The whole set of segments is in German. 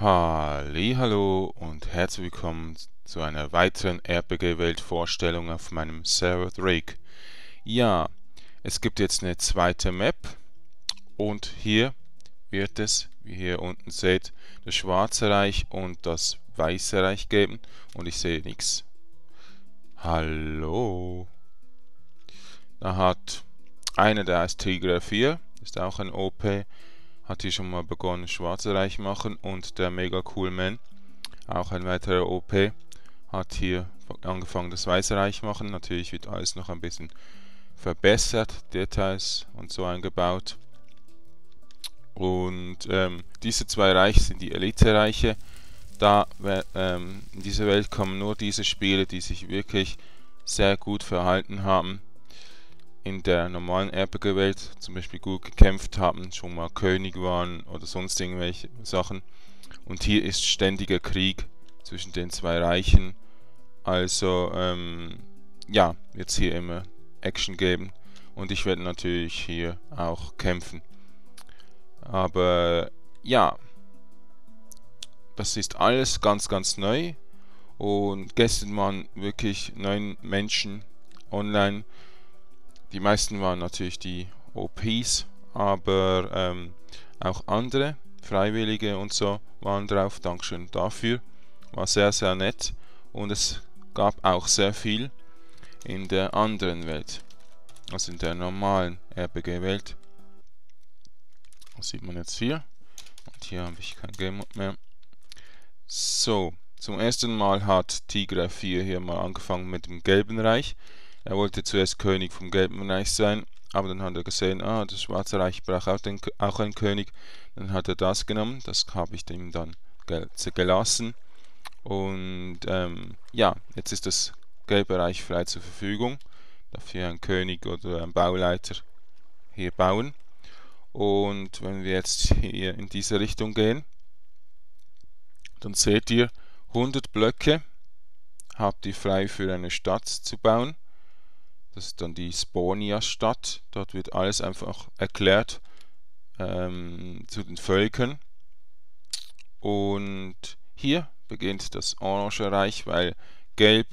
Hallihallo und herzlich willkommen zu einer weiteren RPG-Welt-Vorstellung auf meinem Server Drake. Ja, es gibt jetzt eine zweite Map und hier wird es, wie ihr hier unten seht, das schwarze Reich und das weiße Reich geben und ich sehe nichts. Hallo. Da hat einer, der heißt Tigre 4, ist auch ein OP. Hat hier schon mal begonnen, schwarze Reich machen, und der Mega Cool Man, auch ein weiterer OP, hat hier angefangen, das weiße Reich machen. Natürlich wird alles noch ein bisschen verbessert, Details und so eingebaut. Und diese zwei Reiche sind die Elite-Reiche. Da in dieser Welt kommen nur diese Spiele, die sich wirklich sehr gut verhalten haben. In der normalen RPG-Welt zum Beispiel gut gekämpft haben, schon mal König waren oder sonst irgendwelche Sachen. Und hier ist ständiger Krieg zwischen den zwei Reichen. Also, ja, wird es hier immer Action geben. Und ich werde natürlich hier auch kämpfen. Aber, ja, das ist alles ganz, ganz neu. Und gestern waren wirklich 9 Menschen online. Die meisten waren natürlich die OPs, aber auch andere, Freiwillige und so, waren drauf. Dankeschön dafür. War sehr, sehr nett. Und es gab auch sehr viel in der anderen Welt. Also in der normalen RPG-Welt. Das sieht man jetzt hier. Und hier habe ich kein Game Mode mehr. So, zum ersten Mal hat Tigre 4 hier mal angefangen mit dem gelben Reich. Er wollte zuerst König vom Gelben Reich sein, aber dann hat er gesehen, das Schwarze Reich braucht auch einen König. Dann hat er das genommen, das habe ich ihm dann gelassen. Und ja, jetzt ist das Gelbe Reich frei zur Verfügung. Darf hier ein König oder ein Bauleiter hier bauen. Und wenn wir jetzt hier in diese Richtung gehen, dann seht ihr, 100 Blöcke habt ihr frei für eine Stadt zu bauen. Das ist dann die Spornia-Stadt. Dort wird alles einfach erklärt zu den Völkern. Und hier beginnt das Orange Reich, weil Gelb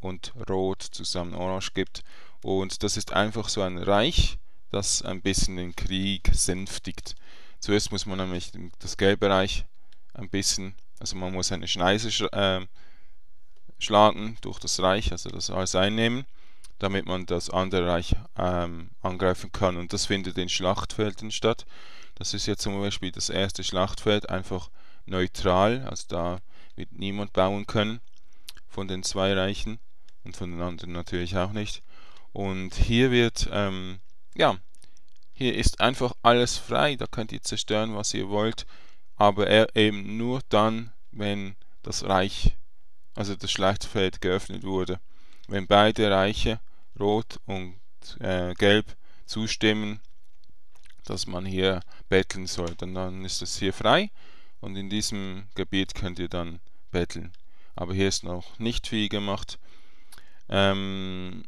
und Rot zusammen Orange gibt. Und das ist einfach so ein Reich, das ein bisschen den Krieg sänftigt. Zuerst muss man nämlich das Gelbe Reich ein bisschen, also man muss eine Schneise schlagen durch das Reich, also das alles einnehmen, damit man das andere Reich angreifen kann. Und das findet in Schlachtfeldern statt. Das ist jetzt zum Beispiel das erste Schlachtfeld, einfach neutral, also da wird niemand bauen können von den zwei Reichen und von den anderen natürlich auch nicht. Und hier wird, ja, hier ist einfach alles frei, da könnt ihr zerstören, was ihr wollt, aber eben nur dann, wenn das Reich, also das Schlachtfeld geöffnet wurde. Wenn beide Reiche, Rot und Gelb, zustimmen, dass man hier betteln soll, dann ist das hier frei und in diesem Gebiet könnt ihr dann betteln. Aber hier ist noch nicht viel gemacht. Gehen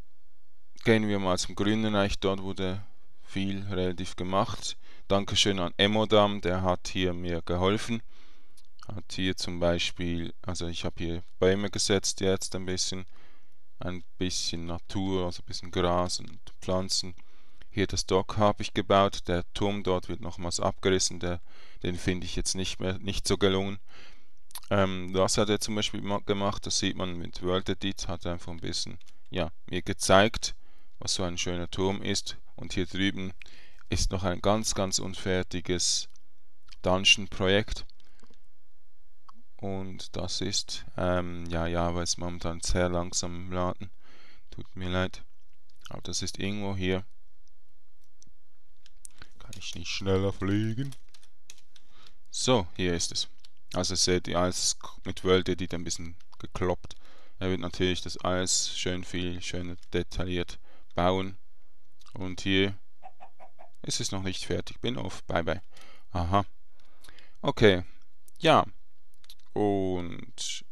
wir mal zum Grünen Reich, dort wurde viel relativ gemacht. Dankeschön an Emodam, der hat hier mir geholfen. Hat hier zum Beispiel, also ich habe hier Bäume gesetzt jetzt ein bisschen Natur, also ein bisschen Gras und Pflanzen. Hier das Dock habe ich gebaut, der Turm dort wird nochmals abgerissen, den finde ich jetzt nicht so gelungen. Das hat er zum Beispiel gemacht, das sieht man mit World Edit, hat er einfach ein bisschen, ja, mir gezeigt, was so ein schöner Turm ist. Und hier drüben ist noch ein ganz, ganz unfertiges Dungeon-Projekt. Und das ist, ja, weil es momentan sehr langsam im Laden. Tut mir leid. Aber das ist irgendwo hier. Kann ich nicht schneller fliegen? So, hier ist es. Also seht ihr, alles mit World Edit ein bisschen gekloppt. Er wird natürlich das alles schön viel, schön detailliert bauen. Und hier ist es noch nicht fertig. Bin auf. Bye, bye. Aha. Okay. Ja. Und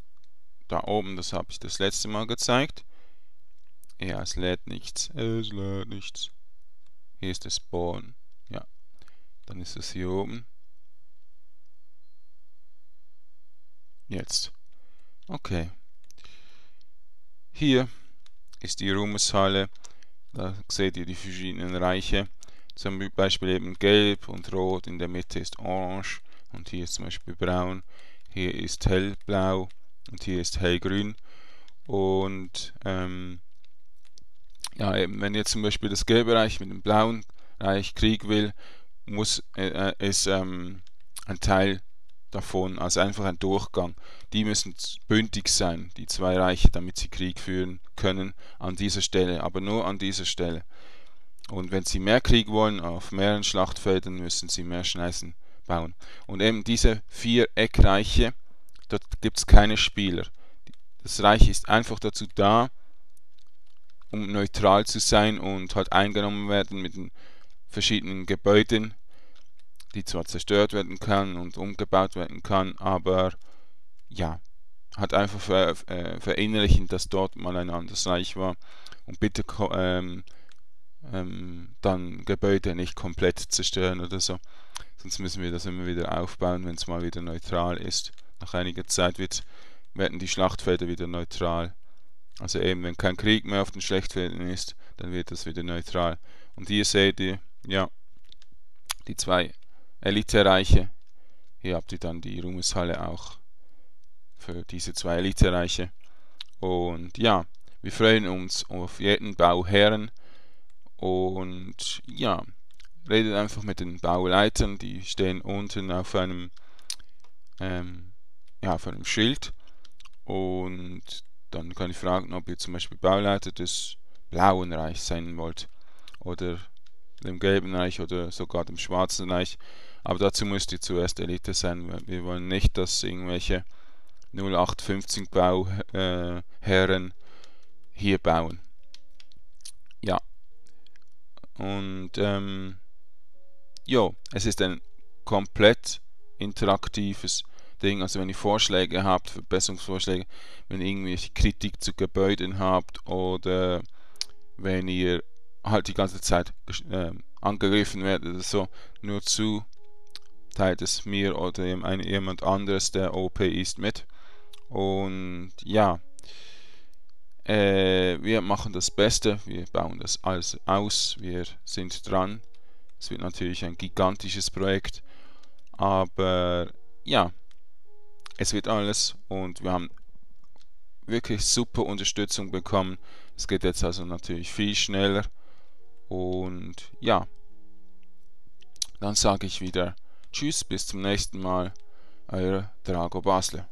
da oben, das habe ich das letzte Mal gezeigt. Ja, es lädt nichts. Es lädt nichts. Hier ist der Spawn. Ja. Dann ist es hier oben. Jetzt. Okay. Hier ist die Ruhmeshalle. Da seht ihr die verschiedenen Reiche. Zum Beispiel eben gelb und rot. In der Mitte ist orange. Und hier ist zum Beispiel braun. Hier ist hellblau. Und hier ist hellgrün. Und ja, eben, wenn jetzt zum Beispiel das gelbe Reich mit dem blauen Reich Krieg will, muss es ein Teil davon, also einfach ein Durchgang. Die müssen bündig sein, die zwei Reiche, damit sie Krieg führen können an dieser Stelle, aber nur an dieser Stelle. Und wenn sie mehr Krieg wollen, auf mehreren Schlachtfeldern, müssen sie mehr Schneisen bauen. Und eben diese vier Eckreiche, dort gibt es keine Spieler. Das Reich ist einfach dazu da, um neutral zu sein und halt eingenommen werden mit den verschiedenen Gebäuden, die zwar zerstört werden kann und umgebaut werden kann, aber ja, hat einfach verinnerlichen, dass dort mal ein anderes Reich war, und bitte dann Gebäude nicht komplett zerstören oder so, sonst müssen wir das immer wieder aufbauen, wenn es mal wieder neutral ist. Nach einiger Zeit werden die Schlachtfelder wieder neutral. Also eben, wenn kein Krieg mehr auf den Schlachtfeldern ist, dann wird das wieder neutral. Und hier seht ihr, ja, die zwei Elitereiche. Hier habt ihr dann die Ruhmeshalle auch für diese zwei Elitereiche. Und ja, wir freuen uns auf jeden Bauherren. Und ja, redet einfach mit den Bauleitern, die stehen unten auf einem Schild. Und dann kann ich fragen, ob ihr zum Beispiel Bauleiter des Blauen Reichs sein wollt oder dem Gelben Reich oder sogar dem Schwarzen Reich. Aber dazu müsst ihr zuerst Elite sein. Wir wollen nicht, dass irgendwelche 0815 Bauherren hier bauen. Ja. Und jo, es ist ein komplett interaktives Ding. Also wenn ihr Vorschläge habt, Verbesserungsvorschläge, wenn ihr irgendwelche Kritik zu Gebäuden habt oder wenn ihr halt die ganze Zeit angegriffen werdet oder so, nur zu, teilt es mir oder jemand anderes, der OP ist, mit. Und ja, wir machen das Beste, wir bauen das alles aus, wir sind dran. Es wird natürlich ein gigantisches Projekt, aber ja, es wird alles, und wir haben wirklich super Unterstützung bekommen. Es geht jetzt also natürlich viel schneller. Und ja, dann sage ich wieder tschüss, bis zum nächsten Mal, euer Drago Basler.